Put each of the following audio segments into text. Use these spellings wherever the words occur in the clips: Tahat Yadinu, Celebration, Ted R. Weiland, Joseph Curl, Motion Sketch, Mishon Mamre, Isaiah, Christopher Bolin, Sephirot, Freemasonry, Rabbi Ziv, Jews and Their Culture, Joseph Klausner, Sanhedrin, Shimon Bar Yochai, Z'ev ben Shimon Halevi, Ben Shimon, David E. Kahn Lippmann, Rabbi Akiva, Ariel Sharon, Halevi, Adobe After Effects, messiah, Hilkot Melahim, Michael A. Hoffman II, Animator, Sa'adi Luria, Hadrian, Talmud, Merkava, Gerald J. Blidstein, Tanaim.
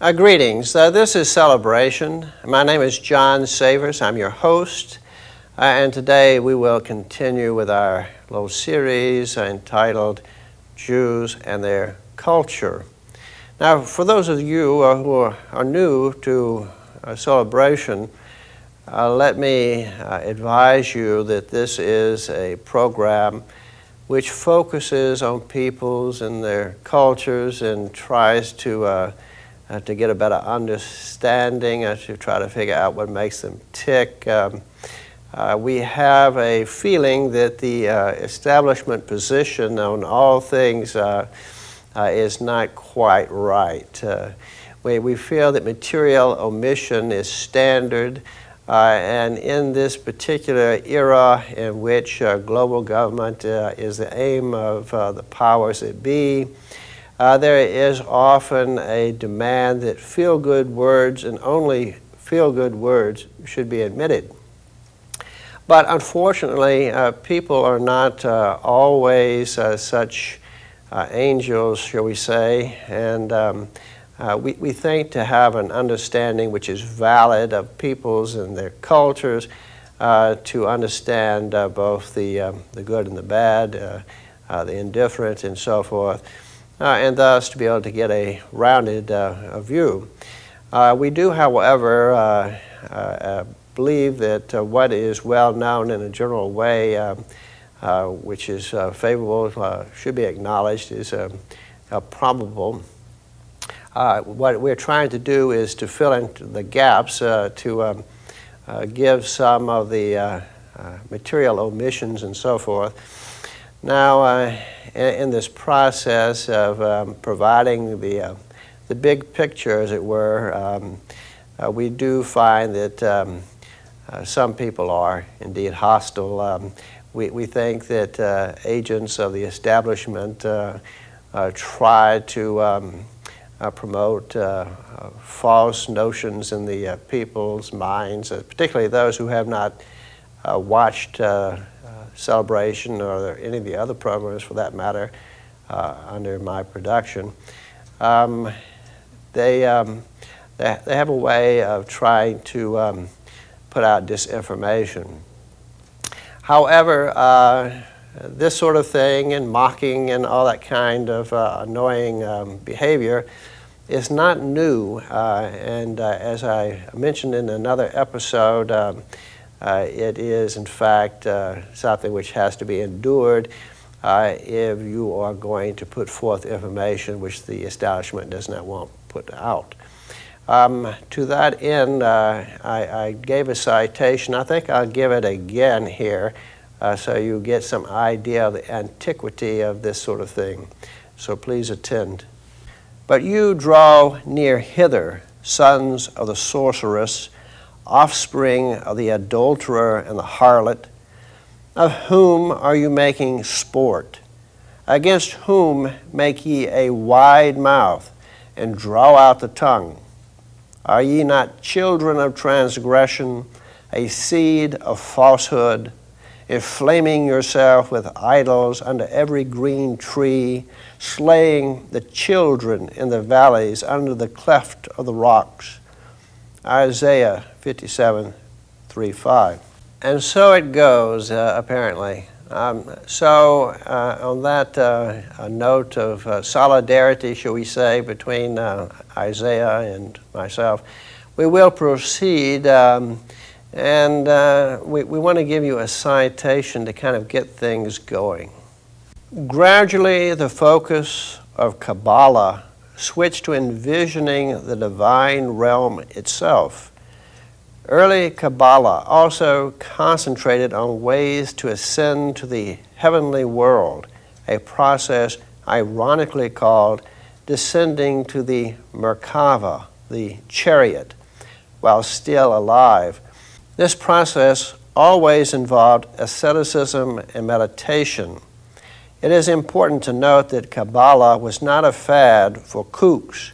Greetings. This is Celebration. My name is John Savers. I'm your host. And today we will continue with our little series entitled Jews and Their Culture. Now, for those of you who are new to Celebration, let me advise you that this is a program which focuses on peoples and their cultures and tries to get a better understanding, to try to figure out what makes them tick. We have a feeling that the establishment position on all things is not quite right. We feel that material omission is standard, and in this particular era in which global government is the aim of the powers that be, there is often a demand that feel-good words and only feel-good words should be admitted. But unfortunately, people are not always such angels, shall we say, and we think to have an understanding which is valid of peoples and their cultures, to understand both the good and the bad, the indifferent and so forth. And thus to be able to get a rounded view. We do, however, believe that what is well known in a general way, which is favorable, should be acknowledged, is probable. What we're trying to do is to fill in the gaps, to give some of the material omissions and so forth. Now, in this process of providing the big picture, as it were, we do find that some people are indeed hostile. We think that agents of the establishment try to promote false notions in the people's minds, particularly those who have not watched Celebration or any of the other programs, for that matter, under my production. They have a way of trying to put out disinformation. However, this sort of thing and mocking and all that kind of annoying behavior is not new. And as I mentioned in another episode, it is, in fact, something which has to be endured if you are going to put forth information which the establishment does not want put out. To that end, I gave a citation. I think I'll give it again here so you get some idea of the antiquity of this sort of thing. So please attend. But you draw near hither, sons of the sorceress, offspring of the adulterer and the harlot, of whom are you making sport? Against whom make ye a wide mouth, and draw out the tongue? Are ye not children of transgression, a seed of falsehood, inflaming yourself with idols under every green tree, slaying the children in the valleys under the cleft of the rocks? Isaiah 57:3-5. And so it goes, apparently. On that a note of solidarity, shall we say, between Isaiah and myself, we will proceed, and we want to give you a citation to kind of get things going. Gradually, the focus of Kabbalah switched to envisioning the divine realm itself. Early Kabbalah also concentrated on ways to ascend to the heavenly world, a process ironically called descending to the Merkava, the chariot, while still alive. This process always involved asceticism and meditation. It is important to note that Kabbalah was not a fad for kooks,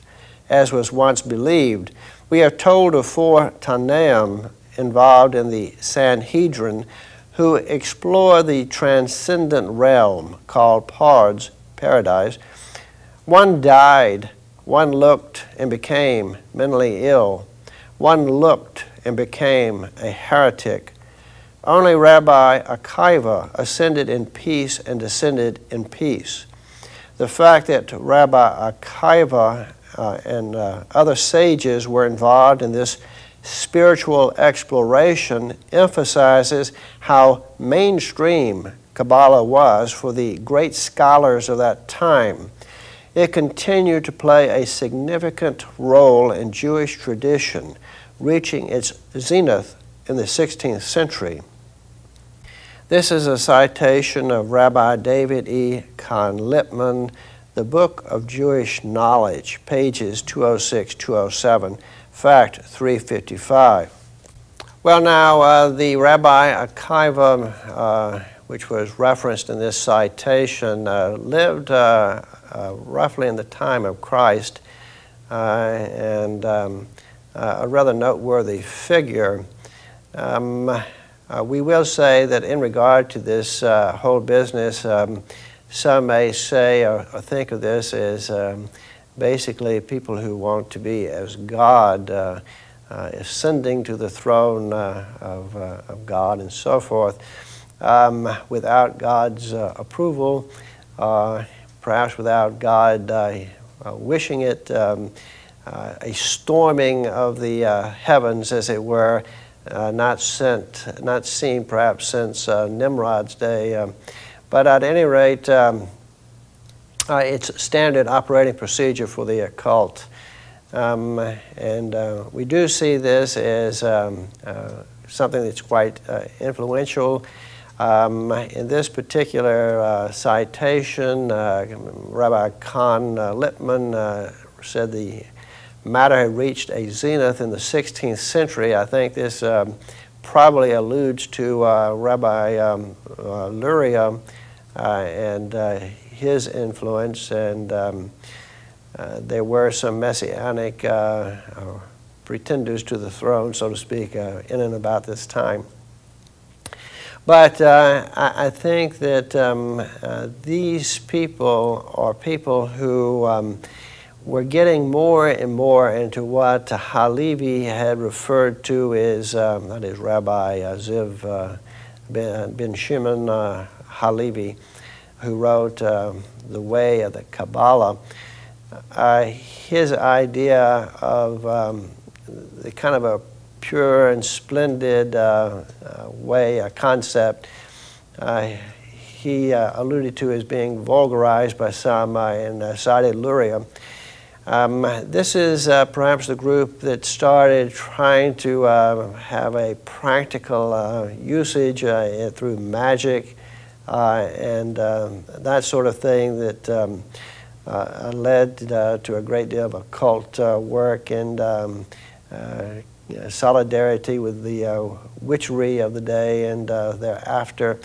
as was once believed. We are told of 4 Tanaim involved in the Sanhedrin who explore the transcendent realm called Pardes, paradise. One died One looked and became mentally ill. One looked and became a heretic. Only Rabbi Akiva ascended in peace and descended in peace. The fact that Rabbi Akiva and other sages were involved in this spiritual exploration emphasizes how mainstream Kabbalah was for the great scholars of that time. It continued to play a significant role in Jewish tradition, reaching its zenith in the 16th century. This is a citation of Rabbi David E. Kahn Lippmann, The Book of Jewish Knowledge, pages 206-207, fact 355. Well now, the Rabbi Akiva, which was referenced in this citation, lived roughly in the time of Christ, and a rather noteworthy figure. We will say that in regard to this whole business, some may say or think of this as basically people who want to be as God, ascending to the throne of God and so forth, without God's approval, perhaps without God wishing it, a storming of the heavens, as it were, not seen perhaps since Nimrod's day. But at any rate, it's standard operating procedure for the occult. And we do see this as something that's quite influential. In this particular citation, Rabbi Kahn Lippmann said the matter had reached a zenith in the 16th century. I think this probably alludes to Rabbi Luria and his influence, and there were some messianic pretenders to the throne, so to speak, in and about this time. But I think that these people are people who were getting more and more into what Halevi had referred to as, that is Rabbi Ziv ben Shimon Halevi, who wrote The Way of the Kabbalah. His idea of the kind of a pure and splendid way, a concept, he alluded to as being vulgarized by some in Sa'adi Luria. This is perhaps the group that started trying to have a practical usage through magic and that sort of thing that led to a great deal of occult work and solidarity with the witchery of the day and thereafter.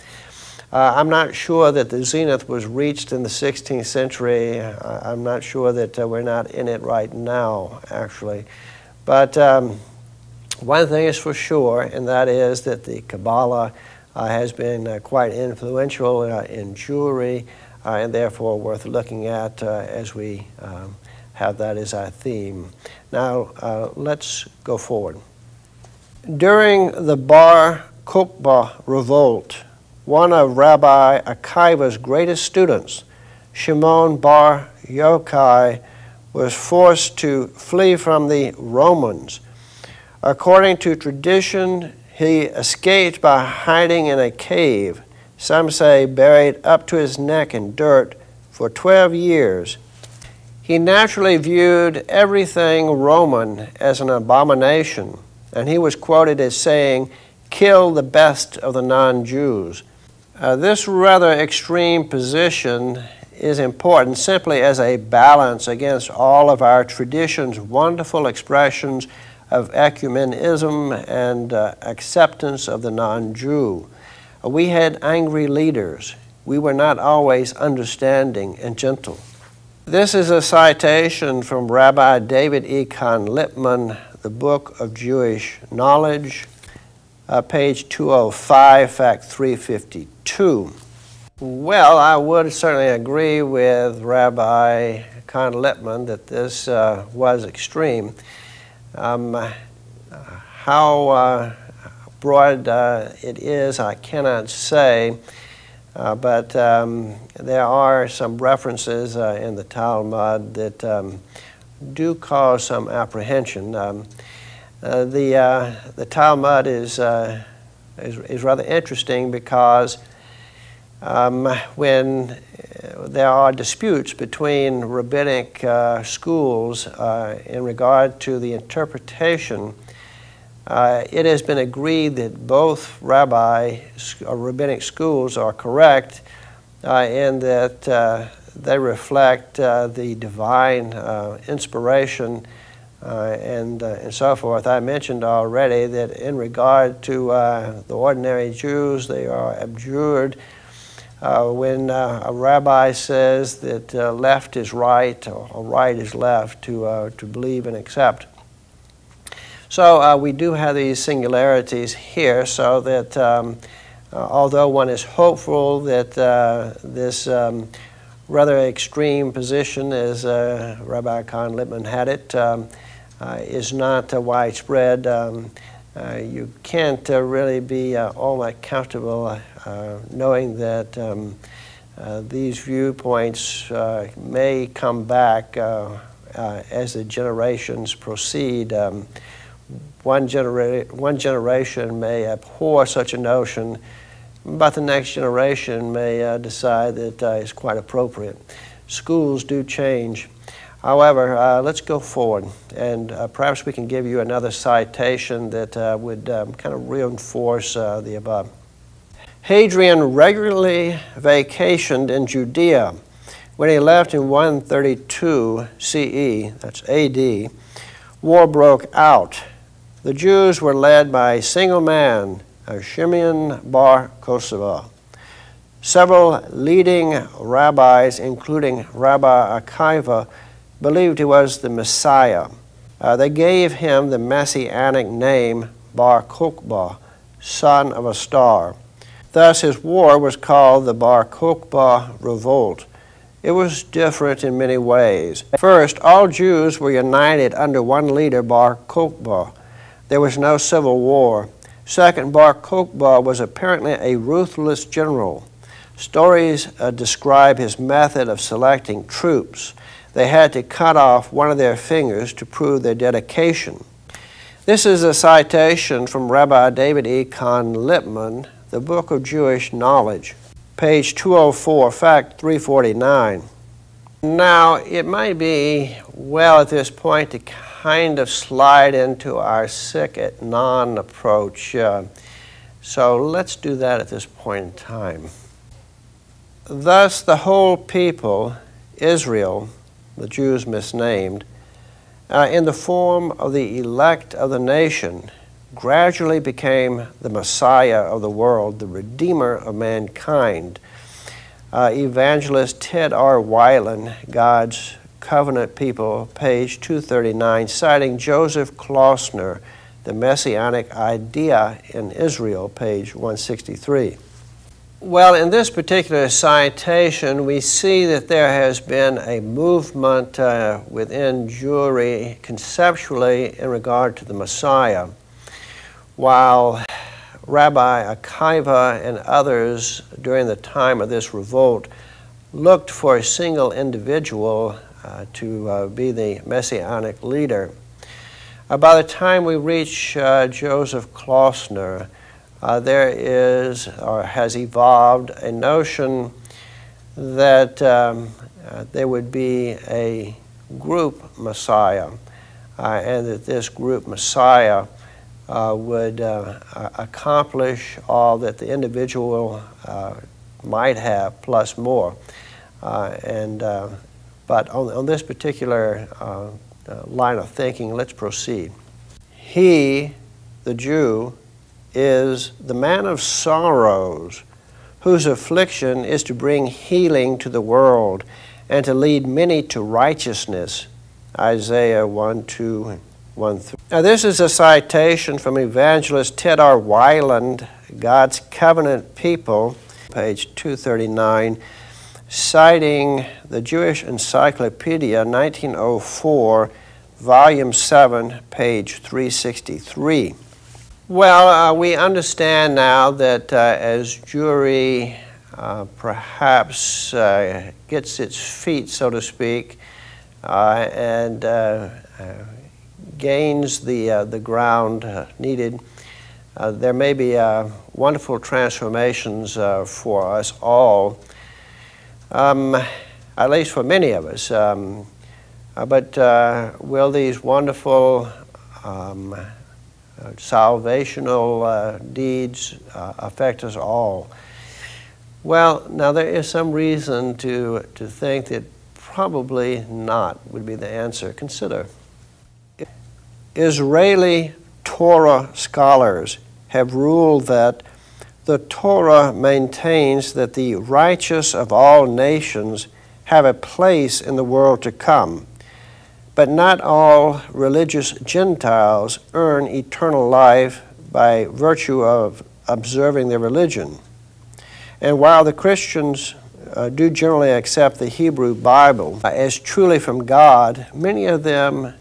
I'm not sure that the zenith was reached in the 16th century. I'm not sure that we're not in it right now, actually. But one thing is for sure, and that is that the Kabbalah has been quite influential in Jewry, and therefore worth looking at as we have that as our theme. Now, let's go forward. During the Bar Kokhba revolt, one of Rabbi Akiva's greatest students, Shimon Bar Yochai, was forced to flee from the Romans. According to tradition, he escaped by hiding in a cave, some say buried up to his neck in dirt, for 12 years. He naturally viewed everything Roman as an abomination, and he was quoted as saying, "Kill the best of the non-Jews." This rather extreme position is important simply as a balance against all of our tradition's wonderful expressions of ecumenism and acceptance of the non-Jew. We had angry leaders. We were not always understanding and gentle. This is a citation from Rabbi David E. Kahn Lippmann, The Book of Jewish Knowledge, page 205, fact 352. Well, I would certainly agree with Rabbi Kahn Lippmann that this was extreme. How broad it is, I cannot say, but there are some references in the Talmud that do cause some apprehension. The Talmud is rather interesting because when there are disputes between rabbinic schools in regard to the interpretation, it has been agreed that both rabbinic schools are correct in that they reflect the divine inspiration and so forth. I mentioned already that in regard to the ordinary Jews, they are abjured when a rabbi says that left is right or right is left to believe and accept. So we do have these singularities here, so that although one is hopeful that this rather extreme position, as Rabbi Kahn Lippmann had it, is not widespread, you can't really be all that comfortable knowing that these viewpoints may come back as the generations proceed. One generation may abhor such a notion, but the next generation may decide that it's quite appropriate. Schools do change. However, let's go forward, and perhaps we can give you another citation that would kind of reinforce the above. Hadrian regularly vacationed in Judea. When he left in 132 CE, that's AD, war broke out. The Jews were led by a single man, Shimon Bar Kokhba. Several leading rabbis, including Rabbi Akiva, believed he was the Messiah. They gave him the messianic name Bar Kokhba, son of a star. Thus his war was called the Bar Kokhba Revolt. It was different in many ways. First, all Jews were united under one leader, Bar Kokhba. There was no civil war. Second, Bar Kokhba was apparently a ruthless general. Stories describe his method of selecting troops. They had to cut off one of their fingers to prove their dedication. This is a citation from Rabbi David E. Kahn Lippmann, The Book of Jewish Knowledge, page 204, fact 349. Now, it might be well at this point to kind of slide into our sick at non approach. So let's do that at this point in time. Thus, the whole people, Israel, the Jews misnamed, in the form of the elect of the nation, gradually became the Messiah of the world, the Redeemer of mankind. Evangelist Ted R. Weiland, God's Covenant People, page 239, citing Joseph Klausner, The Messianic Idea in Israel, page 163. Well, in this particular citation, we see that there has been a movement within Jewry conceptually in regard to the Messiah. While Rabbi Akiva and others during the time of this revolt looked for a single individual to be the messianic leader, by the time we reach Joseph Klausner, there is or has evolved a notion that there would be a group Messiah and that this group Messiah would accomplish all that the individual might have, plus more. But on this particular line of thinking, let's proceed. He, the Jew, is the man of sorrows, whose affliction is to bring healing to the world and to lead many to righteousness. Isaiah 1:2-1-3. Now, this is a citation from evangelist Ted R. Weiland, God's Covenant People, page 239, citing the Jewish Encyclopedia, 1904, volume 7, page 363. Well, we understand now that as Jewry perhaps gets its feet, so to speak, and gains the ground needed, there may be wonderful transformations for us all, at least for many of us. But will these wonderful salvational deeds affect us all? Well, now there is some reason to think that probably not would be the answer. Consider. Israeli Torah scholars have ruled that the Torah maintains that the righteous of all nations have a place in the world to come, but not all religious Gentiles earn eternal life by virtue of observing their religion. And while the Christians do generally accept the Hebrew Bible as truly from God, many of them,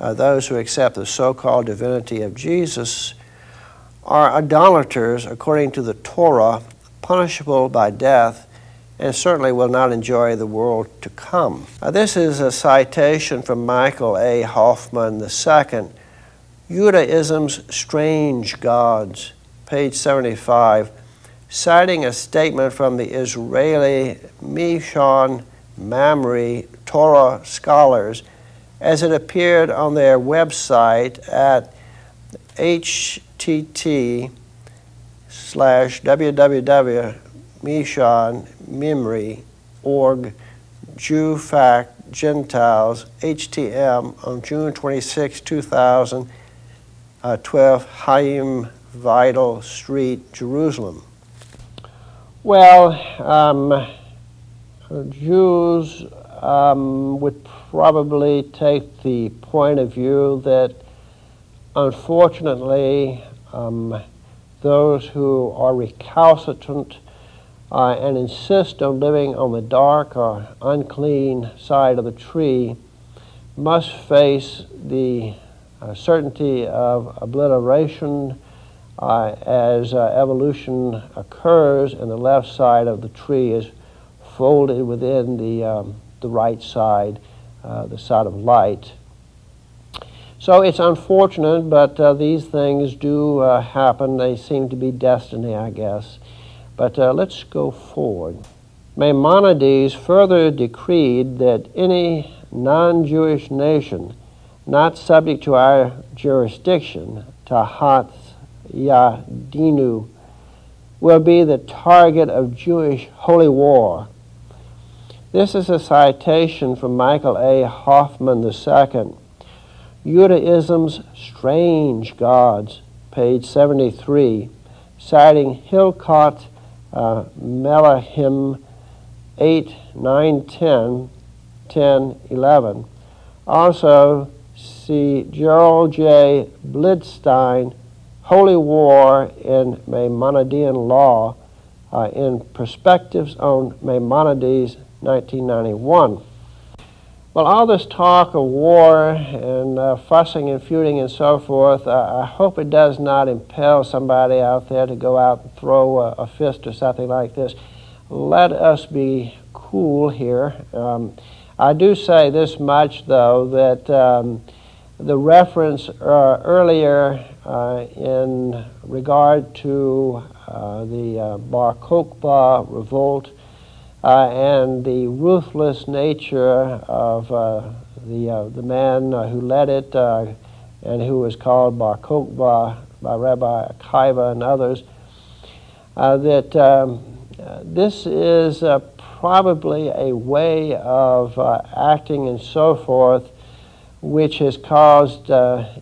those who accept the so-called divinity of Jesus, are idolaters according to the Torah, punishable by death, and certainly will not enjoy the world to come. This is a citation from Michael A. Hoffman II, Judaism's Strange Gods, page 75, citing a statement from the Israeli Mishon Mamre Torah scholars as it appeared on their website at http://www.mishonmimre.org/JewFactGentiles.htm on June 26, 2012, Haim Vital Street, Jerusalem. Well, Jews would probably take the point of view that, unfortunately, those who are recalcitrant and insist on living on the dark or unclean side of the tree must face the certainty of obliteration as evolution occurs and the left side of the tree is folded within the right side, the side of light. So it's unfortunate, but these things do happen. They seem to be destiny, I guess. But let's go forward. Maimonides further decreed that any non-Jewish nation not subject to our jurisdiction, Tahat Yadinu, will be the target of Jewish holy war. This is a citation from Michael A. Hoffman II, Judaism's Strange Gods, page 73, citing Hilkot Melahim 8, 9, 10, 10, 11. Also, see Gerald J. Blidstein, Holy War in Maimonidean Law, in Perspectives on Maimonides, 1991. Well, all this talk of war and fussing and feuding and so forth, I hope it does not impel somebody out there to go out and throw a fist or something like this. Let us be cool here. I do say this much, though, that the reference earlier in regard to the Bar Kokhba revolt and the ruthless nature of the man who led it and who was called Bar Kokhba by Rabbi Akiva and others, that this is probably a way of acting and so forth which has caused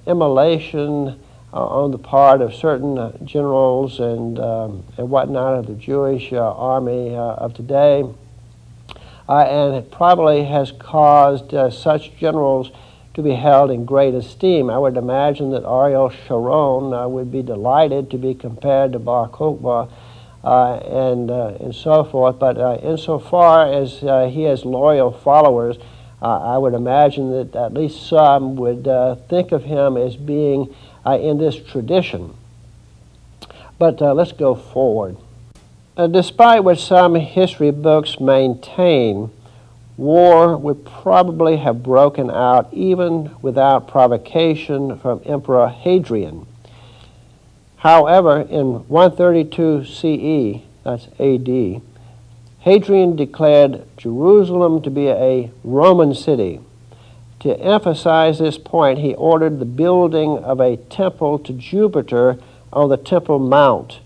immolation on the part of certain generals and whatnot of the Jewish army of today, and it probably has caused such generals to be held in great esteem. I would imagine that Ariel Sharon would be delighted to be compared to Bar Kokhba and so forth. But insofar as he has loyal followers, I would imagine that at least some would think of him as being in this tradition. But let's go forward. Despite what some history books maintain, war would probably have broken out even without provocation from Emperor Hadrian. However, in 132 CE, that's AD, Hadrian declared Jerusalem to be a Roman city. To emphasize this point, he ordered the building of a temple to Jupiter on the Temple Mount.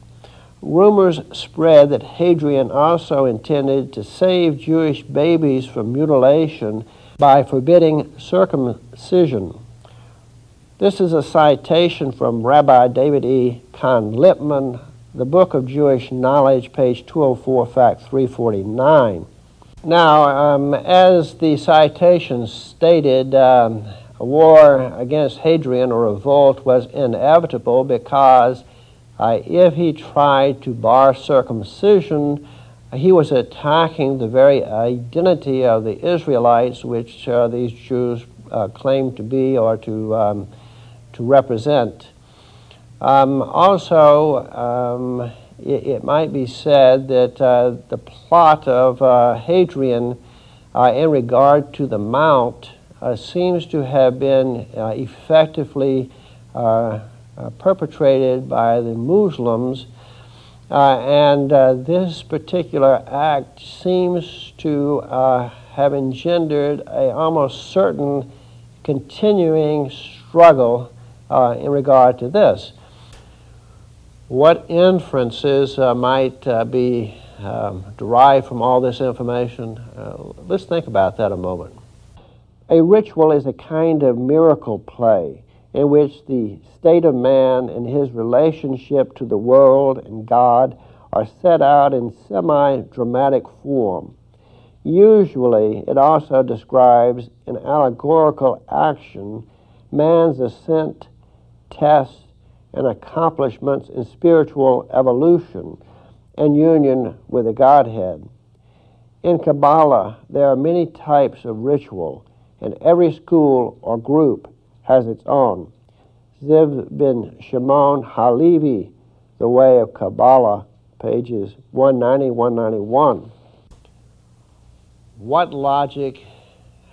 Rumors spread that Hadrian also intended to save Jewish babies from mutilation by forbidding circumcision. This is a citation from Rabbi David E. Kahn Lippmann, The Book of Jewish Knowledge, page 204, fact 349. Now, as the citation stated, a war against Hadrian or revolt was inevitable because if he tried to bar circumcision, he was attacking the very identity of the Israelites, which these Jews claimed to be or to represent. Also, it might be said that the plot of Hadrian in regard to the Mount seems to have been effectively perpetrated by the Muslims, and this particular act seems to have engendered a almost certain continuing struggle in regard to this. What inferences might be derived from all this information? Let's think about that a moment. A ritual is a kind of miracle play in which the state of man and his relationship to the world and God are set out in semi-dramatic form. Usually, it also describes an allegorical action, man's ascent, tests, and accomplishments in spiritual evolution and union with the Godhead. In Kabbalah, there are many types of ritual, and every school or group has its own. Z'ev ben Shimon Halevi, The Way of Kabbalah, pages 190, 191. What logic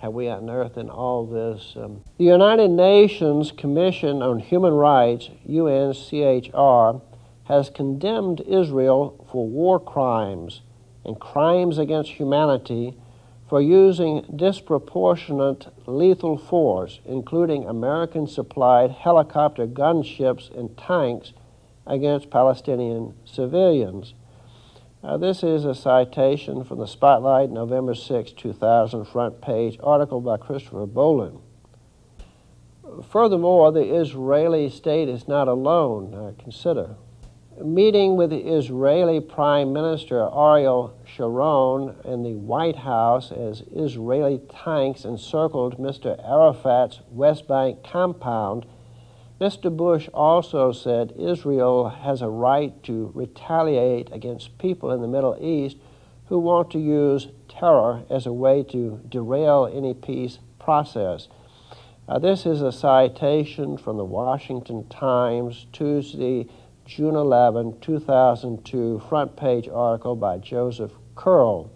have we unearthed in all this? The United Nations Commission on Human Rights, UNCHR, has condemned Israel for war crimes and crimes against humanity for using disproportionate lethal force, including American-supplied helicopter gunships and tanks against Palestinian civilians. This is a citation from the Spotlight, November 6, 2000, front page article by Christopher Bolin. Furthermore, the Israeli state is not alone, consider. Meeting with the Israeli Prime Minister Ariel Sharon in the White House as Israeli tanks encircled Mr. Arafat's West Bank compound, Mr. Bush also said Israel has a right to retaliate against people in the Middle East who want to use terror as a way to derail any peace process. This is a citation from the Washington Times, Tuesday, June 11, 2002, front page article by Joseph Curl.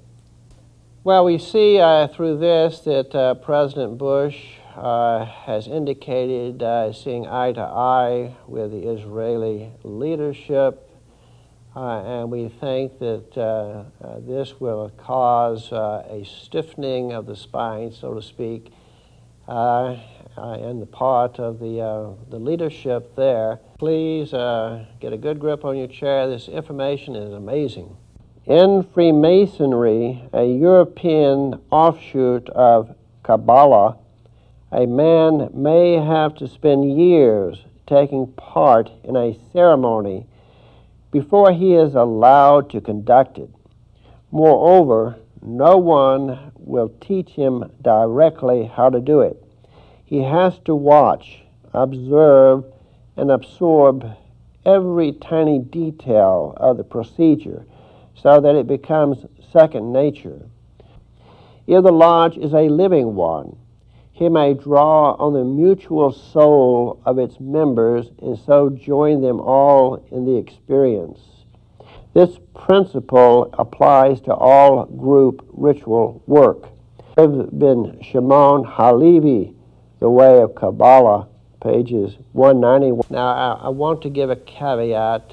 Well, we see through this that President Bush has indicated seeing eye to eye with the Israeli leadership, and we think that this will cause a stiffening of the spine, so to speak, in the part of the leadership there. Please get a good grip on your chair. This information is amazing. In Freemasonry, a European offshoot of Kabbalah, a man may have to spend years taking part in a ceremony before he is allowed to conduct it. Moreover, no one will teach him directly how to do it. He has to watch, observe, and absorb every tiny detail of the procedure so that it becomes second nature. If the lodge is a living one, he may draw on the mutual soul of its members and so join them all in the experience. This principle applies to all group ritual work. Z'ev ben Shimon Halevi, The Way of Kabbalah, pages 191. Now, I want to give a caveat.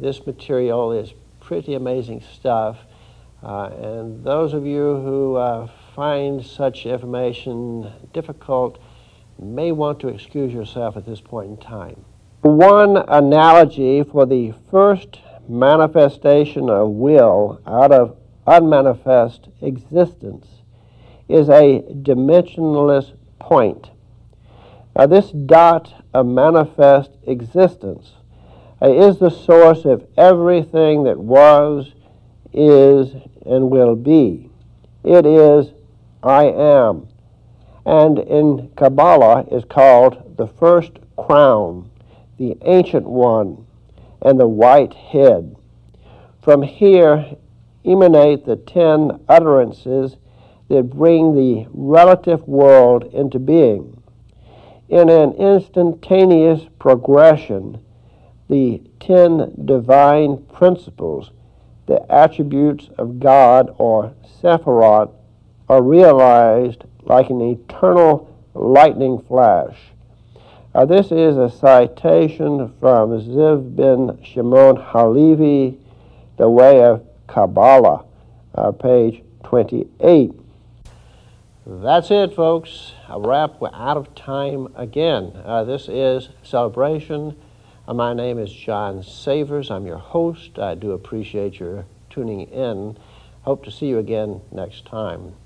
This material is pretty amazing stuff. And those of you who find such information difficult may want to excuse yourself at this point in time. One analogy for the first manifestation of will out of unmanifest existence is a dimensionless point. Now, this dot of manifest existence is the source of everything that was, is, and will be. It is I am, and in Kabbalah is called the first crown, the ancient one, and the white head. From here emanate the 10 utterances that bring the relative world into being. In an instantaneous progression, the 10 divine principles, the attributes of God or Sephirot, are realized like an eternal lightning flash. This is a citation from Z'ev ben Shimon Halevi, The Way of Kabbalah, page 28. That's it, folks. A wrap. We're out of time again. This is Celebration. My name is John Savers. I'm your host. I do appreciate your tuning in. Hope to see you again next time.